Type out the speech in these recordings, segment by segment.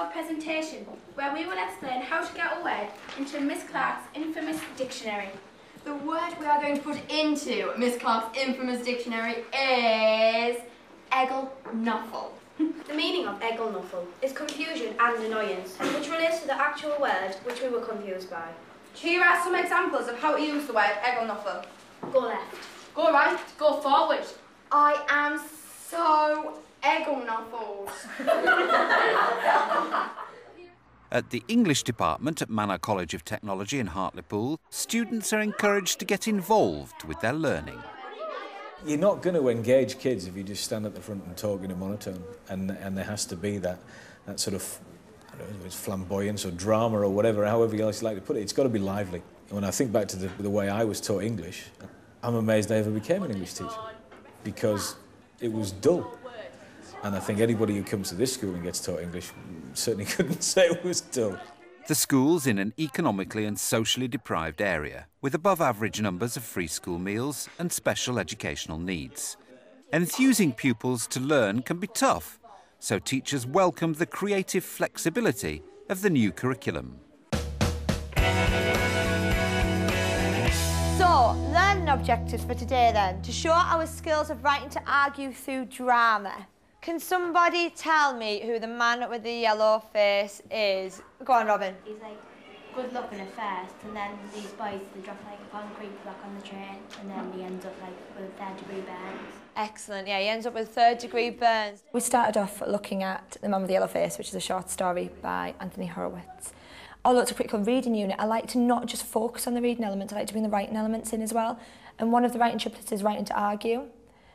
old presentation where we will explain how to get a word into Miss Clark's infamous dictionary. The word we are going to put into Miss Clark's infamous dictionary is knuffle. The meaning of knuffle is confusion and annoyance, which relates to the actual word which we were confused by. Here are some examples of how to use the word knuffle. Go left. Go right. Go forward. I am so knuffled. At the English department at Manor College of Technology in Hartlepool, students are encouraged to get involved with their learning. You're not going to engage kids if you just stand at the front and talk in a monotone, and there has to be that sort of, I don't know if it's flamboyance or drama or whatever, however else you like to put it, it's got to be lively. When I think back to the way I was taught English, I'm amazed I ever became an English teacher, because it was dull. And I think anybody who comes to this school and gets taught English certainly couldn't say it was dull. The school's in an economically and socially deprived area, with above-average numbers of free school meals and special educational needs. Enthusing pupils to learn can be tough, so teachers welcome the creative flexibility of the new curriculum. So, learning objectives for today then, to show our skills of writing to argue through drama. Can somebody tell me who the man with the yellow face is? Go on, Robin. He's like, good looking at first, and then these boys, they drop like a concrete block on the train, and then he ends up like with third-degree burns. Excellent, yeah, he ends up with third-degree burns. We started off looking at The Man With The Yellow Face, which is a short story by Anthony Horowitz. Although it's a critical reading unit, I like to not just focus on the reading elements, I like to bring the writing elements in as well. And one of the writing triplets is writing to argue.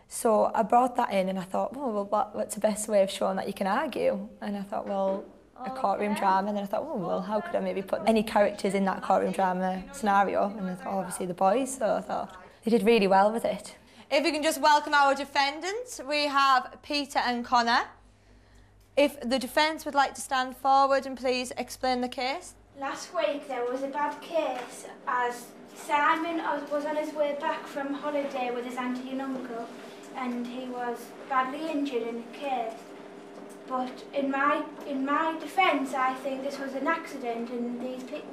So I brought that in and I thought, well, what's the best way of showing that you can argue? And I thought, well, a courtroom drama. And then I thought, well, how could I maybe put any characters in that courtroom drama scenario? And I thought, obviously, the boys. So I thought they did really well with it. If we can just welcome our defendants, we have Peter and Connor. If the defence would like to stand forward and please explain the case. Last week there was a bad case as Simon was on his way back from holiday with his auntie and uncle, and he was badly injured in the case. But in my defence, I think this was an accident, and these did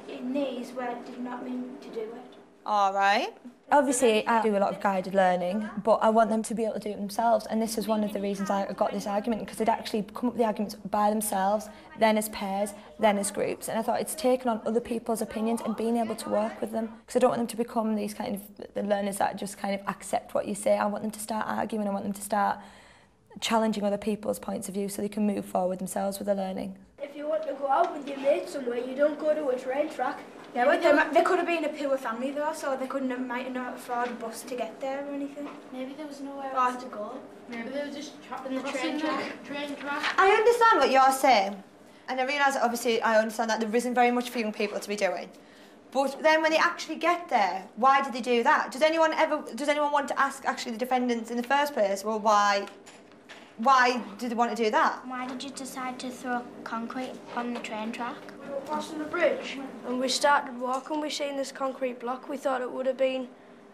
not mean to do it. All right. Obviously, I do a lot of guided learning, but I want them to be able to do it themselves, and this was one of the reasons I got this argument, because they'd actually come up with the arguments by themselves, then as pairs, then as groups, and I thought it's taking on other people's opinions and being able to work with them, because I don't want them to become these kind of the learners that just kind of accept what you say. I want them to start arguing, I want them to start challenging other people's points of view so they can move forward themselves with their learning. If you want to go out with your mates somewhere, you don't go to a train track. Yeah, but they could have been a poor family though, so they couldn't have, might not afford a bus to get there or anything. Maybe there was nowhere else to go. Maybe they were just trapped in the train track. I understand what you're saying, and I realise that obviously I understand that there isn't very much for young people to be doing. But then when they actually get there, why did they do that? Does anyone want to ask actually the defendants in the first place? Well, why did they want to do that? Why did you decide to throw concrete on the train track? We were crossing the bridge and we started walking. We seen this concrete block. We thought it would have been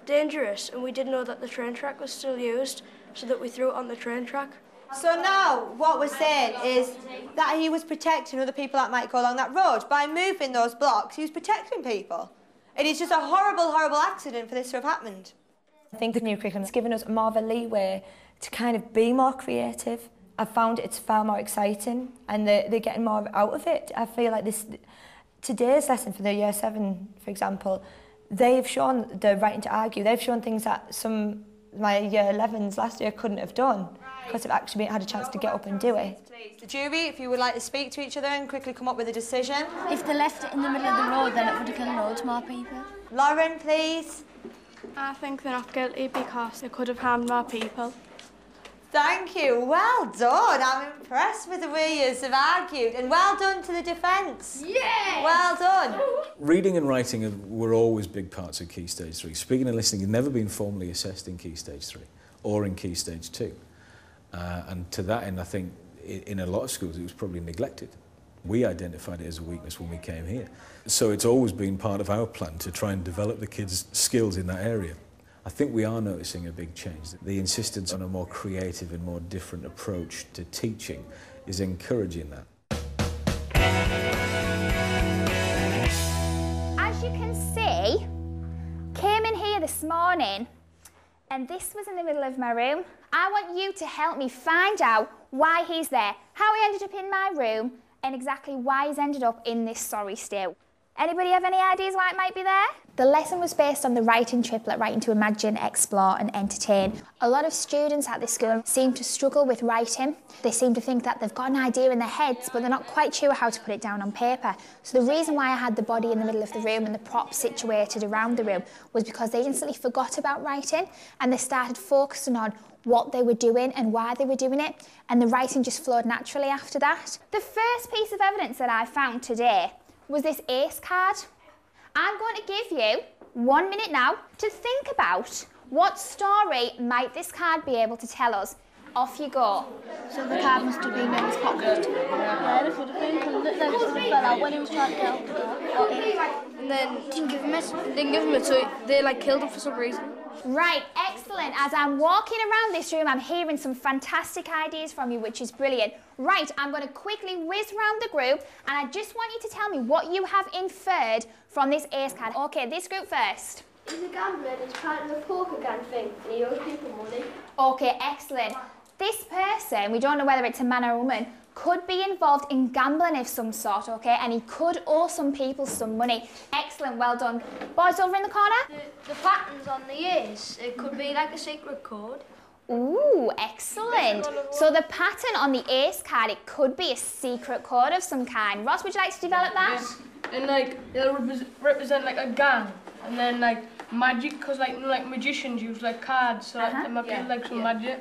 dangerous, and we didn't know that the train track was still used, so that we threw it on the train track. So now what we're saying is that he was protecting other people that might go along that road. By moving those blocks, he was protecting people. And it's just a horrible, horrible accident for this to have happened. I think the new curriculum has given us more of a leeway to kind of be more creative. I've found it's far more exciting, and they're getting more out of it. I feel like today's lesson for the Year 7, for example, they've shown the writing to argue. They've shown things that some my Year 11s last year couldn't have done because they've actually had a chance to get up and do it. The jury, if you would like to speak to each other and quickly come up with a decision. If they left it in the middle of the road, then it would have killed loads more people. Lauren, please. I think they're not guilty because they could have harmed more people. Thank you. Well done. I'm impressed with the way you have argued. And well done to the defence. Yeah. Well done. Reading and writing were always big parts of Key Stage 3. Speaking and listening had never been formally assessed in Key Stage 3 or in Key Stage 2. And to that end, I think in a lot of schools it was probably neglected. We identified it as a weakness when we came here. So it's always been part of our plan to try and develop the kids' skills in that area. I think we are noticing a big change. The insistence on a more creative and more different approach to teaching is encouraging that. you can see, came in here this morning and this was in the middle of my room. I want you to help me find out why he's there, how he ended up in my room and exactly why he's ended up in this sorry state. Anybody have any ideas why it might be there? The lesson was based on the writing triplet, writing to imagine, explore and entertain. A lot of students at this school seem to struggle with writing. They seem to think that they've got an idea in their heads, but they're not quite sure how to put it down on paper. So the reason why I had the body in the middle of the room and the props situated around the room was because they instantly forgot about writing and they started focusing on what they were doing and why they were doing it, and the writing just flowed naturally after that. The first piece of evidence that I found today was this ace card. I'm going to give you 1 minute now to think about what story might this card be able to tell us. Off you go. So the card must have been in his pocket. Then it would have been fell out when he was trying to get out. And then didn't give him it, so they like killed him for some reason. Right, excellent. As I'm walking around this room, I'm hearing some fantastic ideas from you, which is brilliant. Right, I'm going to quickly whiz round the group, and I just want you to tell me what you have inferred from this ace card. Okay, this group first. He's a gambler and he's part of the poker gang thing, and he owes people money. Okay, excellent. This person, we don't know whether it's a man or a woman, could be involved in gambling of some sort, okay? And he could owe some people some money. Excellent, well done. Boys over in the corner? The patterns on the ears, it could be like a secret code. Ooh, excellent. So the pattern on the ace card, it could be a secret code of some kind. Ross, would you like to develop that? Yeah. And like, it'll represent like a gang. And then like magic, because like magicians use like cards, so like, there might be like some magic.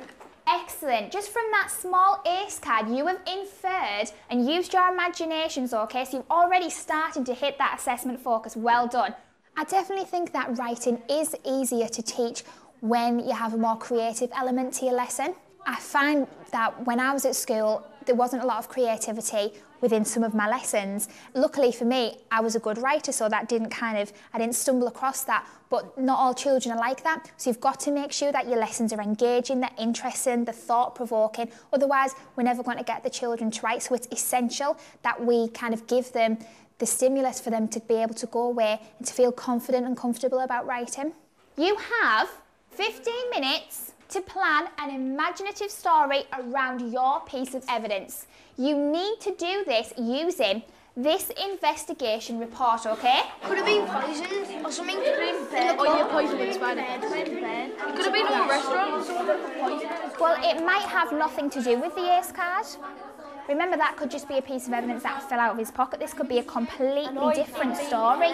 Excellent. Just from that small ace card, you have inferred and used your imaginations, okay? So you've already started to hit that assessment focus. Well done. I definitely think that writing is easier to teach when you have a more creative element to your lesson. I find that when I was at school, there wasn't a lot of creativity within some of my lessons. Luckily for me, I was a good writer, so that I didn't stumble across that, but not all children are like that. So you've got to make sure that your lessons are engaging, they're interesting, they're thought-provoking. Otherwise, we're never going to get the children to write, so it's essential that we give them the stimulus for them to be able to go away and to feel confident and comfortable about writing. You have 15 minutes to plan an imaginative story around your piece of evidence. You need to do this using this investigation report, okay? Could have been poisoned or something. Could have been in a restaurant. Well, it might have nothing to do with the ace card. Remember, that could just be a piece of evidence that fell out of his pocket. This could be a completely different story.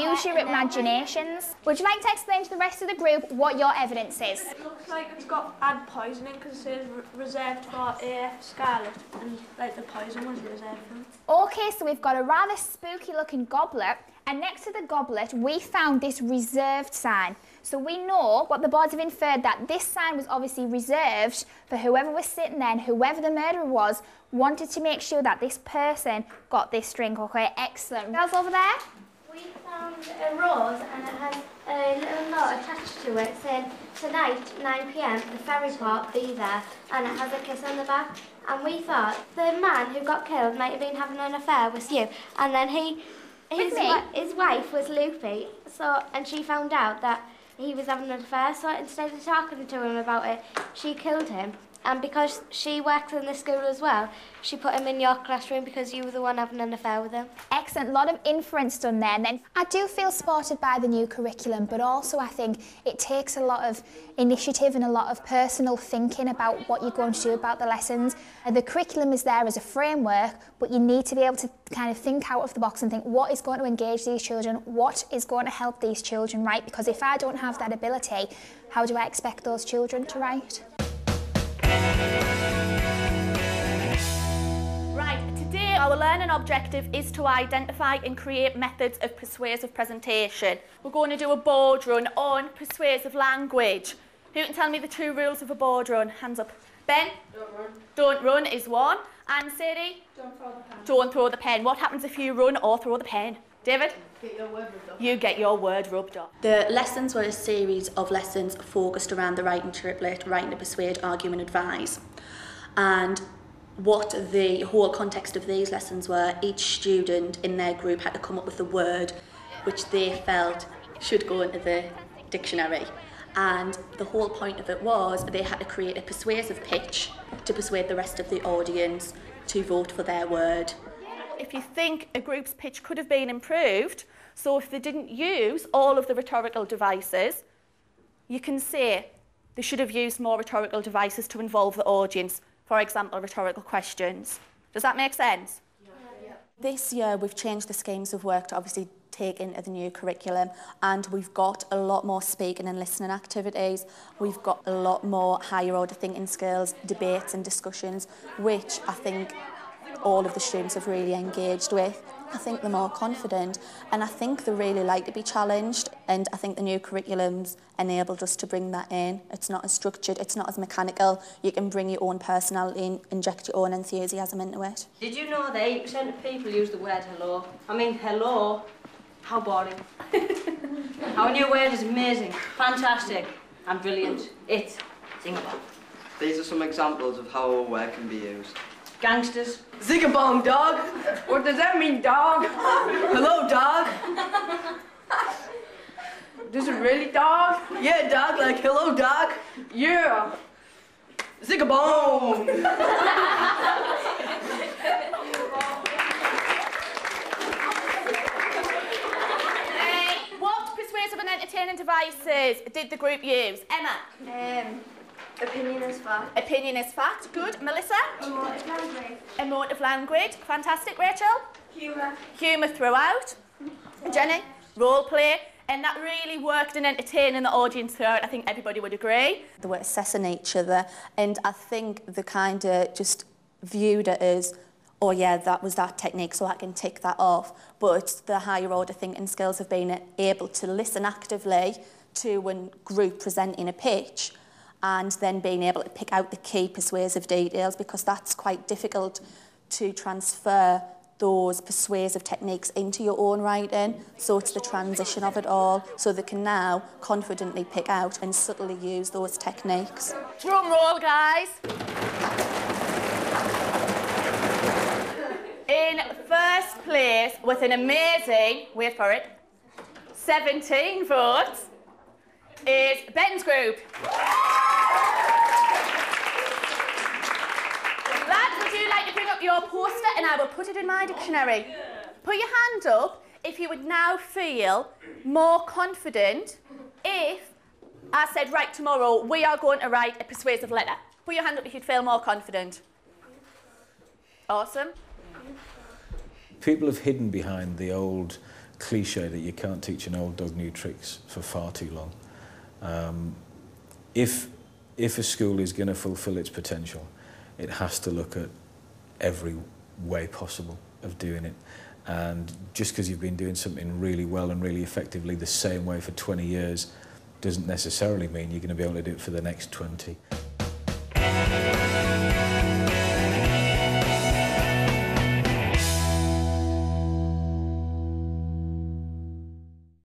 Use your imaginations. Would you like to explain to the rest of the group what your evidence is? It looks like it's got ad poisoning because it says reserved for AF Scarlet, and like the poison was reserved for him. Okay, so we've got a rather spooky looking goblet, and next to the goblet we found this reserved sign. So we know what the boards have inferred, that this sign was obviously reserved for whoever was sitting there, and whoever the murderer was wanted to make sure that this person got this drink, okay? Excellent. Girls over there? We found a rose and it has a little note attached to it saying, tonight, 9 p.m, the ferry port, be there, and it has a kiss on the back. And we thought the man who got killed might have been having an affair with you, and then his wife was loopy, so, and she found out that he was having an affair, so instead of talking to him about it, she killed him. And because she works in the school as well, she put him in your classroom because you were the one having an affair with him. Excellent, a lot of inference done there. And then I do feel supported by the new curriculum, but also I think it takes a lot of initiative and a lot of personal thinking about what you're going to do about the lessons. And the curriculum is there as a framework, but you need to be able to think out of the box and think what is going to engage these children, what is going to help these children write, because if I don't have that ability, how do I expect those children to write? Right, today our learning objective is to identify and create methods of persuasive presentation. We're going to do a board run on persuasive language. Who can tell me the two rules of a board run? Hands up. Ben? Don't run is one. And Sadie? Don't throw the pen. Don't throw the pen. What happens if you run or throw the pen? David? Get your word rubbed off. You get your word rubbed off. The lessons were a series of lessons focused around the writing triplet, writing to persuade, argue and advise. And what the whole context of these lessons were, each student in their group had to come up with a word which they felt should go into the dictionary. And the whole point of it was they had to create a persuasive pitch to persuade the rest of the audience to vote for their word. If you think a group's pitch could have been improved, so if they didn't use all of the rhetorical devices, you can say they should have used more rhetorical devices to involve the audience, for example, rhetorical questions. Does that make sense? Yeah. This year we've changed the schemes of work to obviously take into the new curriculum, and we've got a lot more speaking and listening activities. We've got a lot more higher order thinking skills, debates and discussions, which I think all of the students have really engaged with. I think they're more confident, and I think they really like to be challenged, and I think the new curriculum's enabled us to bring that in. It's not as structured, it's not as mechanical. You can bring your own personality and inject your own enthusiasm into it. Did you know that 8% of people use the word hello? I mean, hello, how boring. Our new word is amazing, fantastic and brilliant. It's zingabong. These are some examples of how a word can be used. Gangsters. Zingabong, dog. What does that mean, dog? Hello, dog. Does it really, dog? Yeah, dog, like hello, dog. Yeah. Zingabong. What persuasive and entertaining devices did the group use? Emma. Opinion is fact. Opinion is fact. Good. Melissa? Emotive language. Emotive language. Fantastic. Rachel? Humour. Humour throughout. Jenny? Role play. And that really worked in entertaining the audience throughout. I think everybody would agree. They were assessing each other, and I think they kind of just viewed it as, oh yeah, that was that technique, so I can tick that off. But the higher order thinking skills have been able to listen actively to a group presenting a pitch, and then being able to pick out the key persuasive details, because that's quite difficult to transfer those persuasive techniques into your own writing. So it's the transition of it all, so they can now confidently pick out and subtly use those techniques. Drum roll, guys. In first place, with an amazing, wait for it, 17 votes, is Ben's group. Lads, would you like to bring up your poster and I will put it in my dictionary? Put your hand up if you would now feel more confident if I said, right, tomorrow we are going to write a persuasive letter. Put your hand up if you'd feel more confident. Awesome. People have hidden behind the old cliche that you can't teach an old dog new tricks for far too long. If a school is going to fulfil its potential, it has to look at every way possible of doing it. And just because you've been doing something really well and really effectively the same way for 20 years doesn't necessarily mean you're going to be able to do it for the next 20.